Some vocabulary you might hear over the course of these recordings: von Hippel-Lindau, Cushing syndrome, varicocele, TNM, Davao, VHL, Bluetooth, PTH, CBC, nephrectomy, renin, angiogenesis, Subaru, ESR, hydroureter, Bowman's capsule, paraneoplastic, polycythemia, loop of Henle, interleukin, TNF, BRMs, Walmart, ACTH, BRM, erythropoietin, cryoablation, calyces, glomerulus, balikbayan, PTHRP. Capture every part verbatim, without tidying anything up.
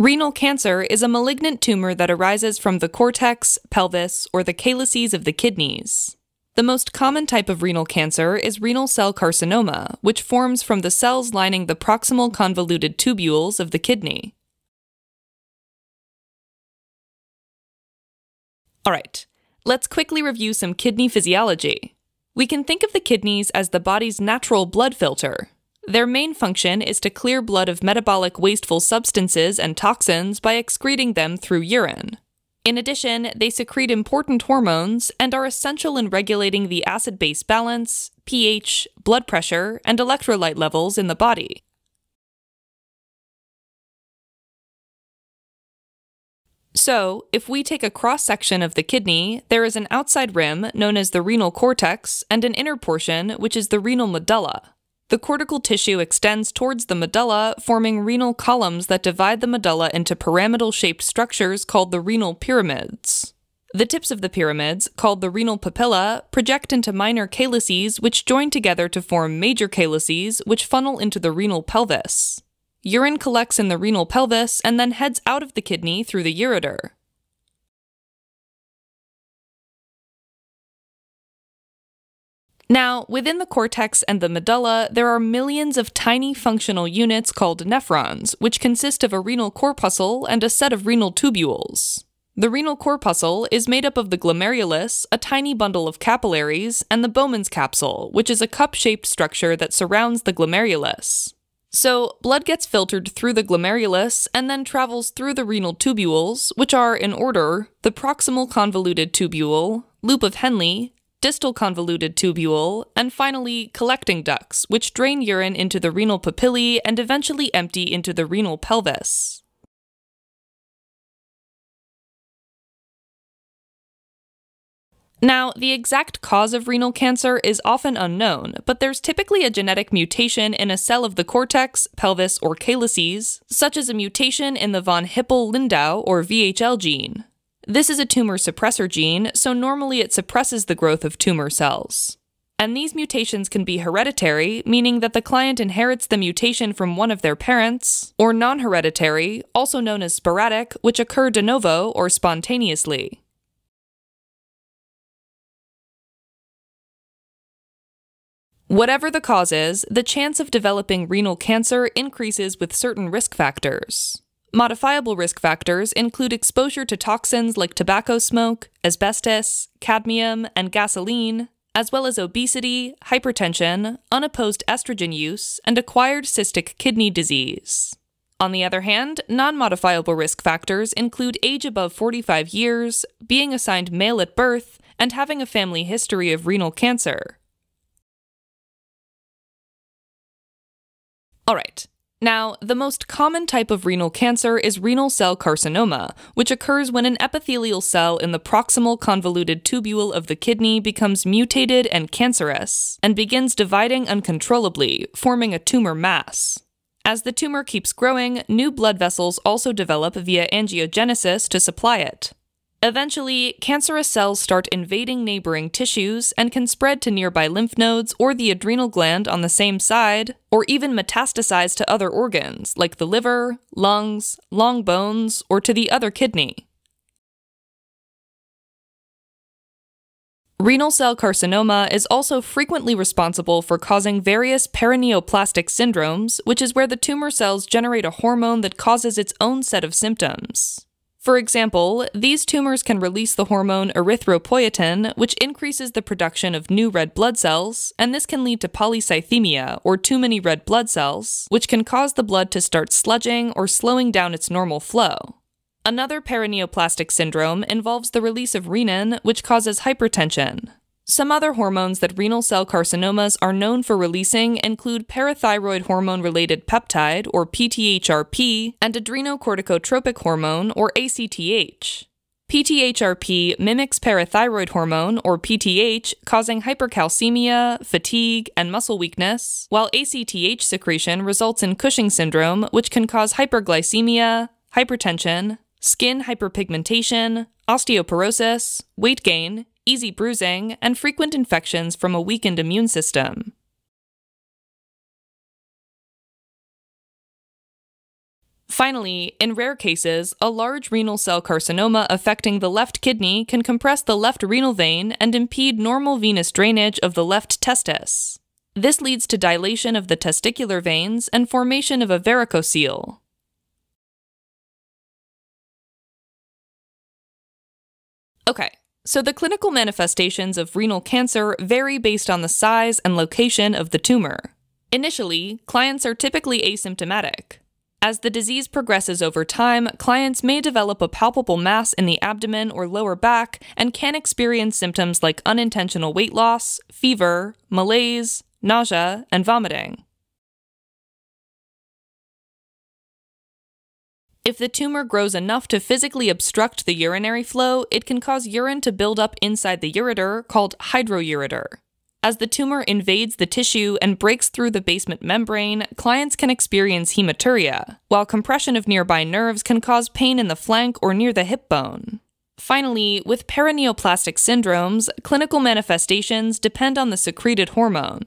Renal cancer is a malignant tumor that arises from the cortex, pelvis, or the calyces of the kidneys. The most common type of renal cancer is renal cell carcinoma, which forms from the cells lining the proximal convoluted tubules of the kidney. All right, let's quickly review some kidney physiology. We can think of the kidneys as the body's natural blood filter. Their main function is to clear blood of metabolic wasteful substances and toxins by excreting them through urine. In addition, they secrete important hormones and are essential in regulating the acid-base balance, pH, blood pressure, and electrolyte levels in the body. So, if we take a cross-section of the kidney, there is an outside rim known as the renal cortex and an inner portion, which is the renal medulla. The cortical tissue extends towards the medulla, forming renal columns that divide the medulla into pyramidal-shaped structures called the renal pyramids. The tips of the pyramids, called the renal papilla, project into minor calyces which join together to form major calyces which funnel into the renal pelvis. Urine collects in the renal pelvis and then heads out of the kidney through the ureter. Now, within the cortex and the medulla, there are millions of tiny functional units called nephrons, which consist of a renal corpuscle and a set of renal tubules. The renal corpuscle is made up of the glomerulus, a tiny bundle of capillaries, and the Bowman's capsule, which is a cup-shaped structure that surrounds the glomerulus. So, blood gets filtered through the glomerulus and then travels through the renal tubules, which are, in order, the proximal convoluted tubule, loop of Henle, distal convoluted tubule, and finally collecting ducts, which drain urine into the renal papillae and eventually empty into the renal pelvis. Now, the exact cause of renal cancer is often unknown, but there's typically a genetic mutation in a cell of the cortex, pelvis, or calyces, such as a mutation in the von Hippel-Lindau or V H L gene. This is a tumor suppressor gene, so normally it suppresses the growth of tumor cells. And these mutations can be hereditary, meaning that the client inherits the mutation from one of their parents, or non-hereditary, also known as sporadic, which occur de novo or spontaneously. Whatever the cause is, the chance of developing renal cancer increases with certain risk factors. Modifiable risk factors include exposure to toxins like tobacco smoke, asbestos, cadmium, and gasoline, as well as obesity, hypertension, unopposed estrogen use, and acquired cystic kidney disease. On the other hand, non-modifiable risk factors include age above forty-five years, being assigned male at birth, and having a family history of renal cancer. All right. Now, the most common type of renal cancer is renal cell carcinoma, which occurs when an epithelial cell in the proximal convoluted tubule of the kidney becomes mutated and cancerous, and begins dividing uncontrollably, forming a tumor mass. As the tumor keeps growing, new blood vessels also develop via angiogenesis to supply it. Eventually, cancerous cells start invading neighboring tissues and can spread to nearby lymph nodes or the adrenal gland on the same side, or even metastasize to other organs like the liver, lungs, long bones, or to the other kidney. Renal cell carcinoma is also frequently responsible for causing various paraneoplastic syndromes, which is where the tumor cells generate a hormone that causes its own set of symptoms. For example, these tumors can release the hormone erythropoietin, which increases the production of new red blood cells, and this can lead to polycythemia, or too many red blood cells, which can cause the blood to start sludging or slowing down its normal flow. Another paraneoplastic syndrome involves the release of renin, which causes hypertension. Some other hormones that renal cell carcinomas are known for releasing include parathyroid hormone-related peptide, or P T H R P, and adrenocorticotropic hormone, or A C T H. P T H R P mimics parathyroid hormone, or P T H, causing hypercalcemia, fatigue, and muscle weakness, while A C T H secretion results in Cushing syndrome, which can cause hyperglycemia, hypertension, skin hyperpigmentation, osteoporosis, weight gain, easy bruising, and frequent infections from a weakened immune system. Finally, in rare cases, a large renal cell carcinoma affecting the left kidney can compress the left renal vein and impede normal venous drainage of the left testis. This leads to dilation of the testicular veins and formation of a varicocele. Okay, so the clinical manifestations of renal cancer vary based on the size and location of the tumor. Initially, clients are typically asymptomatic. As the disease progresses over time, clients may develop a palpable mass in the abdomen or lower back and can experience symptoms like unintentional weight loss, fever, malaise, nausea, and vomiting. If the tumor grows enough to physically obstruct the urinary flow, it can cause urine to build up inside the ureter, called hydroureter. As the tumor invades the tissue and breaks through the basement membrane, clients can experience hematuria, while compression of nearby nerves can cause pain in the flank or near the hip bone. Finally, with paraneoplastic syndromes, clinical manifestations depend on the secreted hormone.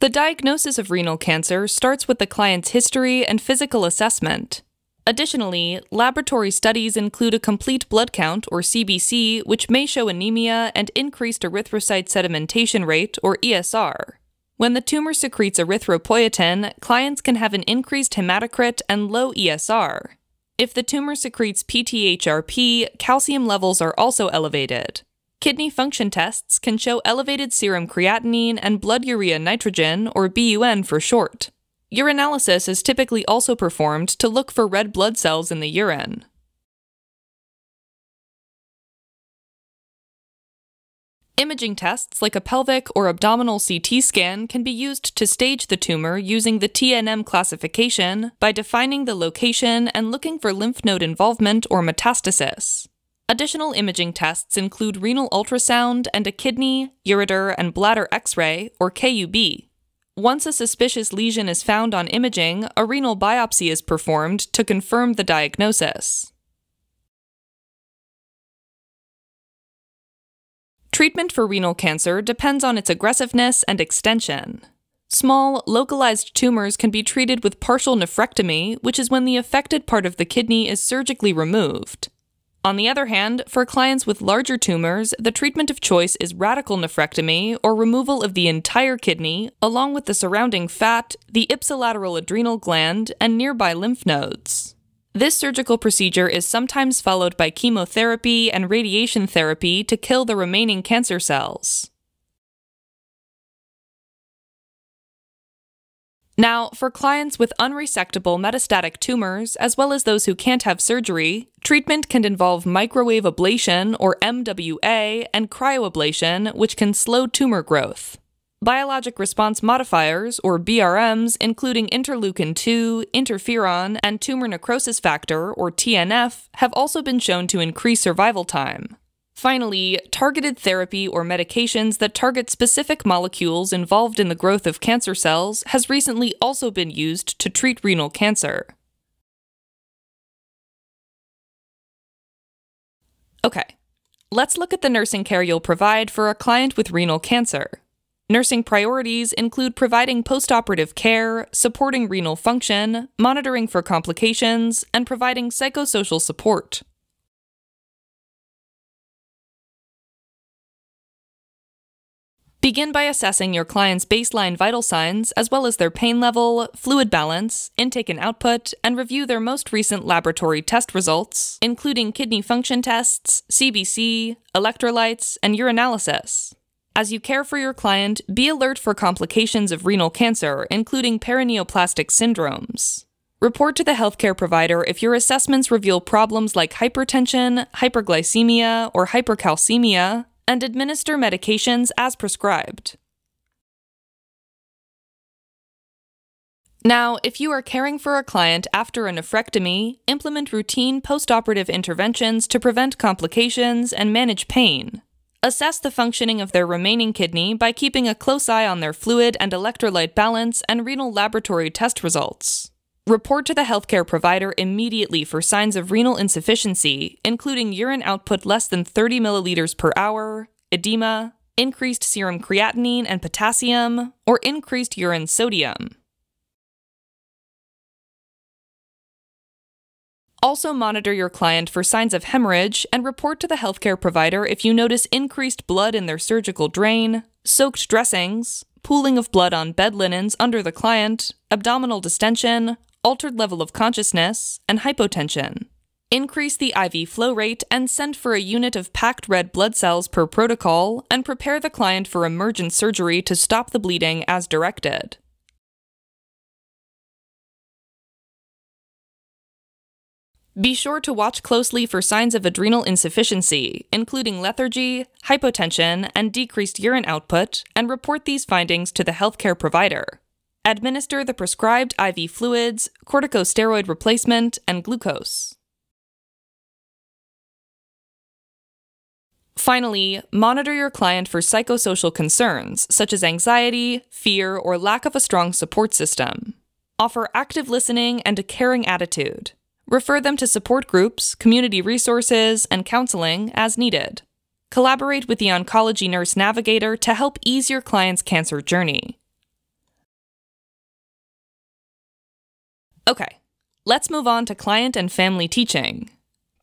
The diagnosis of renal cancer starts with the client's history and physical assessment. Additionally, laboratory studies include a complete blood count, or C B C, which may show anemia and increased erythrocyte sedimentation rate, or E S R. When the tumor secretes erythropoietin, clients can have an increased hematocrit and low E S R. If the tumor secretes P T H R P, calcium levels are also elevated. Kidney function tests can show elevated serum creatinine and blood urea nitrogen, or B U N for short. Urinalysis is typically also performed to look for red blood cells in the urine. Imaging tests like a pelvic or abdominal C T scan can be used to stage the tumor using the T N M classification by defining the location and looking for lymph node involvement or metastasis. Additional imaging tests include renal ultrasound and a kidney, ureter, and bladder X-ray, or K U B. Once a suspicious lesion is found on imaging, a renal biopsy is performed to confirm the diagnosis. Treatment for renal cancer depends on its aggressiveness and extension. Small, localized tumors can be treated with partial nephrectomy, which is when the affected part of the kidney is surgically removed. On the other hand, for clients with larger tumors, the treatment of choice is radical nephrectomy, or removal of the entire kidney, along with the surrounding fat, the ipsilateral adrenal gland, and nearby lymph nodes. This surgical procedure is sometimes followed by chemotherapy and radiation therapy to kill the remaining cancer cells. Now, for clients with unresectable metastatic tumors, as well as those who can't have surgery, treatment can involve microwave ablation, or M W A, and cryoablation, which can slow tumor growth. Biologic response modifiers, or B R Ms, including interleukin two, interferon, and tumor necrosis factor, or T N F, have also been shown to increase survival time. Finally, targeted therapy or medications that target specific molecules involved in the growth of cancer cells has recently also been used to treat renal cancer. Okay, let's look at the nursing care you'll provide for a client with renal cancer. Nursing priorities include providing postoperative care, supporting renal function, monitoring for complications, and providing psychosocial support. Begin by assessing your client's baseline vital signs, as well as their pain level, fluid balance, intake and output, and review their most recent laboratory test results, including kidney function tests, C B C, electrolytes, and urinalysis. As you care for your client, be alert for complications of renal cancer, including paraneoplastic syndromes. Report to the healthcare provider if your assessments reveal problems like hypertension, hyperglycemia, or hypercalcemia, and administer medications as prescribed. Now, if you are caring for a client after a nephrectomy, implement routine postoperative interventions to prevent complications and manage pain. Assess the functioning of their remaining kidney by keeping a close eye on their fluid and electrolyte balance and renal laboratory test results. Report to the healthcare provider immediately for signs of renal insufficiency, including urine output less than thirty milliliters per hour, edema, increased serum creatinine and potassium, or increased urine sodium. Also monitor your client for signs of hemorrhage and report to the healthcare provider if you notice increased blood in their surgical drain, soaked dressings, pooling of blood on bed linens under the client, abdominal distension, altered level of consciousness, and hypotension. Increase the I V flow rate and send for a unit of packed red blood cells per protocol and prepare the client for emergent surgery to stop the bleeding as directed. Be sure to watch closely for signs of adrenal insufficiency, including lethargy, hypotension, and decreased urine output, and report these findings to the healthcare provider. Administer the prescribed I V fluids, corticosteroid replacement, and glucose. Finally, monitor your client for psychosocial concerns, such as anxiety, fear, or lack of a strong support system. Offer active listening and a caring attitude. Refer them to support groups, community resources, and counseling as needed. Collaborate with the oncology nurse navigator to help ease your client's cancer journey. Okay, let's move on to client and family teaching.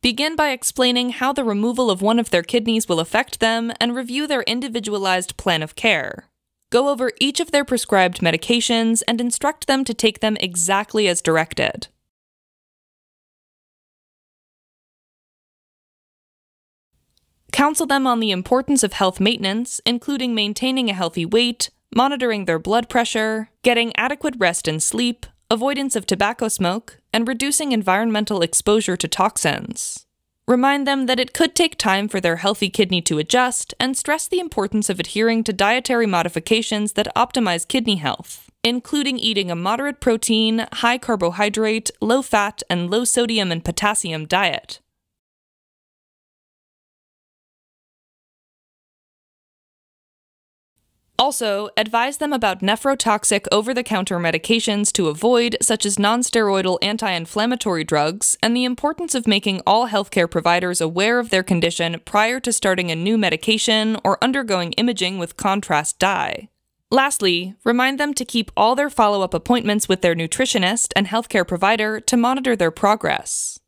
Begin by explaining how the removal of one of their kidneys will affect them and review their individualized plan of care. Go over each of their prescribed medications and instruct them to take them exactly as directed. Counsel them on the importance of health maintenance, including maintaining a healthy weight, monitoring their blood pressure, getting adequate rest and sleep, avoidance of tobacco smoke, and reducing environmental exposure to toxins. Remind them that it could take time for their healthy kidney to adjust, and stress the importance of adhering to dietary modifications that optimize kidney health, including eating a moderate protein, high carbohydrate, low fat, and low sodium and potassium diet. Also, advise them about nephrotoxic over-the-counter medications to avoid, such as nonsteroidal anti-inflammatory drugs, and the importance of making all healthcare providers aware of their condition prior to starting a new medication or undergoing imaging with contrast dye. Lastly, remind them to keep all their follow-up appointments with their nutritionist and healthcare provider to monitor their progress.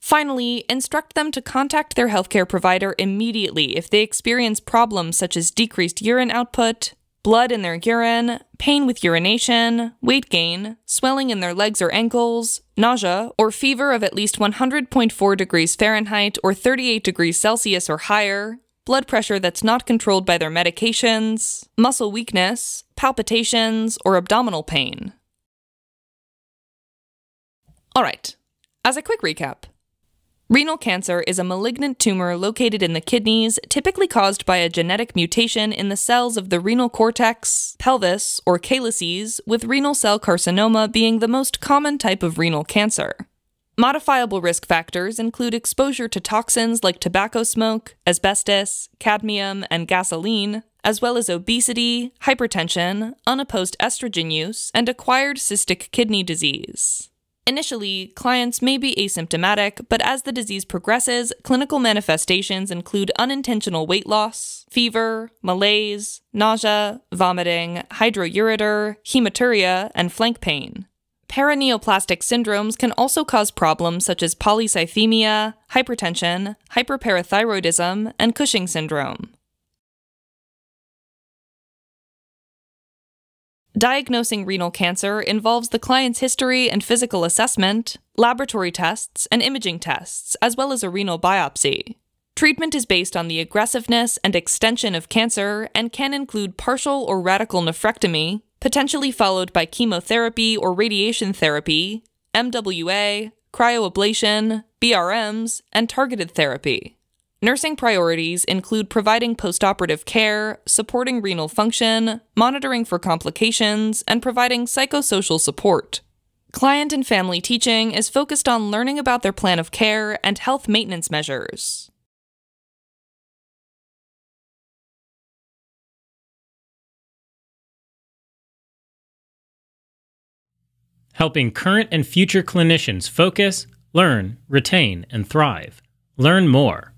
Finally, instruct them to contact their healthcare provider immediately if they experience problems such as decreased urine output, blood in their urine, pain with urination, weight gain, swelling in their legs or ankles, nausea, or fever of at least one hundred point four degrees Fahrenheit or thirty-eight degrees Celsius or higher, blood pressure that's not controlled by their medications, muscle weakness, palpitations, or abdominal pain. All right, as a quick recap. Renal cancer is a malignant tumor located in the kidneys, typically caused by a genetic mutation in the cells of the renal cortex, pelvis, or calyces, with renal cell carcinoma being the most common type of renal cancer. Modifiable risk factors include exposure to toxins like tobacco smoke, asbestos, cadmium, and gasoline, as well as obesity, hypertension, unopposed estrogen use, and acquired cystic kidney disease. Initially, clients may be asymptomatic, but as the disease progresses, clinical manifestations include unintentional weight loss, fever, malaise, nausea, vomiting, hydroureter, hematuria, and flank pain. Paraneoplastic syndromes can also cause problems such as polycythemia, hypertension, hyperparathyroidism, and Cushing syndrome. Diagnosing renal cancer involves the client's history and physical assessment, laboratory tests, and imaging tests, as well as a renal biopsy. Treatment is based on the aggressiveness and extension of cancer and can include partial or radical nephrectomy, potentially followed by chemotherapy or radiation therapy, M W A, cryoablation, B R Ms, and targeted therapy. Nursing priorities include providing postoperative care, supporting renal function, monitoring for complications, and providing psychosocial support. Client and family teaching is focused on learning about their plan of care and health maintenance measures. Helping current and future clinicians focus, learn, retain, and thrive. Learn more